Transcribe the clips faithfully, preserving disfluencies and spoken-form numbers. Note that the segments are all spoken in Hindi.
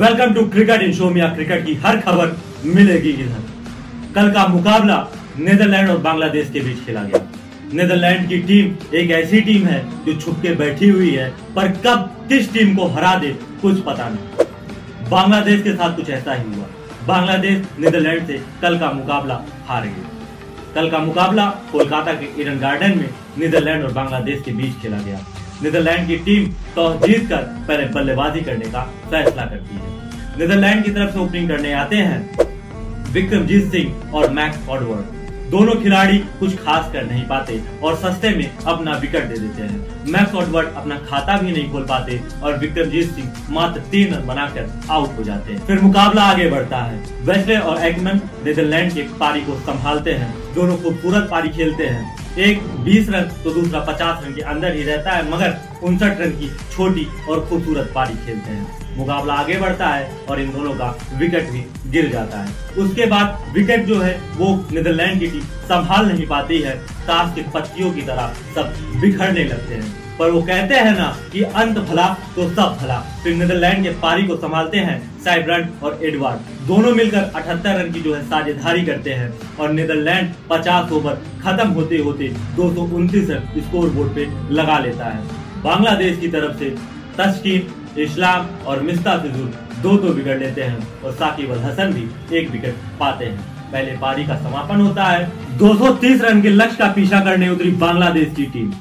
Welcome to cricket insomnia. Cricket की हर खबर मिलेगी इधर। कल का मुकाबला नेदरलैंड और बांग्लादेश के बीच खेला गया। नेदरलैंड की टीम एक ऐसी टीम है जो छुप के बैठी हुई है, पर कब किस टीम को हरा दे कुछ पता नहीं। बांग्लादेश के साथ कुछ ऐसा ही हुआ। बांग्लादेश नीदरलैंड से कल का मुकाबला हार गया। कल का मुकाबला कोलकाता के ईडन गार्डन में नीदरलैंड और बांग्लादेश के बीच खेला गया। नीदरलैंड की टीम टॉस जीतकर पहले बल्लेबाजी करने का फैसला करती है। नीदरलैंड की तरफ से ओपनिंग करने आते हैं विक्रमजीत सिंह और मैक्स ऑडवर्ड। दोनों खिलाड़ी कुछ खास कर नहीं पाते और सस्ते में अपना विकेट दे देते हैं। मैक्स ऑडवर्ड अपना खाता भी नहीं खोल पाते और विक्रमजीत सिंह मात्र तीन रन बनाकर आउट हो जाते हैं। फिर मुकाबला आगे बढ़ता है। वेस्ले और एकमैन नीदरलैंड के पारी को संभालते हैं। दोनों खूबसूरत पारी खेलते हैं। एक बीस रन तो दूसरा पचास रन के अंदर ही रहता है, मगर उनसठ रन की छोटी और खूबसूरत पारी खेलते हैं। मुकाबला आगे बढ़ता है और इन दोनों का विकेट भी गिर जाता है। उसके बाद विकेट जो है वो नीदरलैंड की टीम संभाल नहीं पाती है। ताश के पत्तियों की तरह सब बिखरने लगते हैं, पर वो कहते हैं ना कि अंत भला तो सब भला। फिर नीदरलैंड के पारी को संभालते हैं साइब्रंट और एडवर्ड। दोनों मिलकर अठहत्तर रन की जो है साझेदारी करते हैं और नीदरलैंड पचास ओवर खत्म होते होते दो सौ उनतीस रन स्कोर बोर्ड पे लगा लेता है। बांग्लादेश की तरफ से तस्किन इस्लाम और मुस्ताफिजुल दो दो विकेट लेते हैं और साकिब अल हसन भी एक विकेट पाते हैं। पहले पारी का समापन होता है। दो सौ तीस रन के लक्ष्य का पीछा करने उतरी बांग्लादेश की टीम।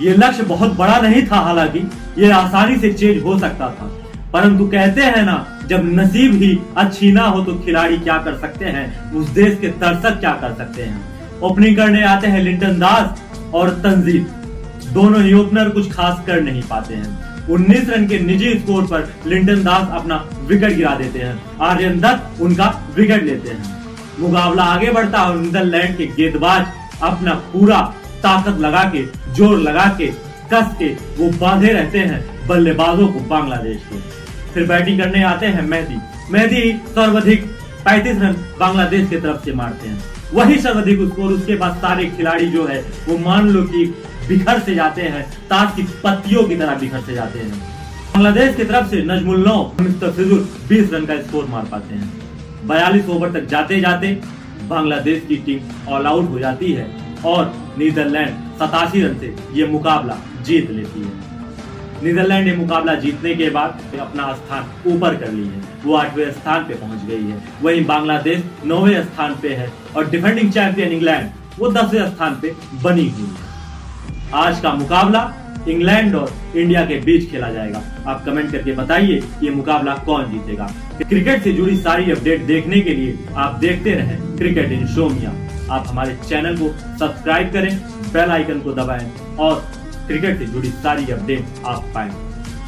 ये लक्ष्य बहुत बड़ा नहीं था, हालांकि ये आसानी से चेंज हो सकता था, परंतु कहते हैं ना जब नसीब ही अच्छी ना हो तो खिलाड़ी क्या कर सकते हैं, उस देश के दर्शक क्या कर सकते हैं। ओपनिंग करने आते हैं लिटन दास और तंजीब। दोनों ही ओपनर कुछ खास कर नहीं पाते हैं। उन्नीस रन के निजी स्कोर पर लिंटन दास अपना विकेट गिरा देते हैं। आर्यन दत्त उनका विकेट लेते हैं। मुकाबला आगे बढ़ता है और नीदरलैंड के गेंदबाज अपना पूरा ताकत लगा के, जोर लगा के, कस के वो बांधे रहते हैं बल्लेबाजों को बांग्लादेश के। फिर बैटिंग करने आते हैं मेहदी। मेहदी सर्वाधिक पैंतीस रन बांग्लादेश की तरफ से मारते हैं, वही सर्वाधिक स्कोर। उसके बाद सारे खिलाड़ी जो है वो मान लो की बिखर से जाते हैं, ताश की पत्तियों की तरह बिखर से जाते हैं। बांग्लादेश की तरफ से नजमुल मुस्तफिजुल बीस रन का स्कोर मार पाते हैं। बयालीस ओवर तक जाते जाते बांग्लादेश की टीम ऑल आउट हो जाती है और नीदरलैंड सतासी रन से ये मुकाबला जीत लेती है। नीदरलैंड ने मुकाबला जीतने के बाद अपना स्थान ऊपर कर ली है, वो आठवें स्थान पे पहुंच गई है। वहीं बांग्लादेश नौवे स्थान पे है और डिफेंडिंग चैंपियन इंग्लैंड वो दसवें स्थान पे बनी हुई है। आज का मुकाबला इंग्लैंड और इंडिया के बीच खेला जाएगा। आप कमेंट करके बताइए ये मुकाबला कौन जीतेगा। क्रिकेट से जुड़ी सारी अपडेट देखने के लिए आप देखते रहें क्रिकेट इंसोमिया। आप हमारे चैनल को सब्सक्राइब करें, बेल आइकन को दबाएं और क्रिकेट से जुड़ी सारी अपडेट आप पाएं।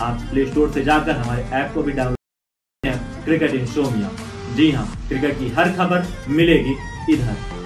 आप प्ले स्टोर से जाकर हमारे ऐप को भी डाउनलोड करें, क्रिकेट इंसोमिया। जी हाँ, क्रिकेट की हर खबर मिलेगी इधर।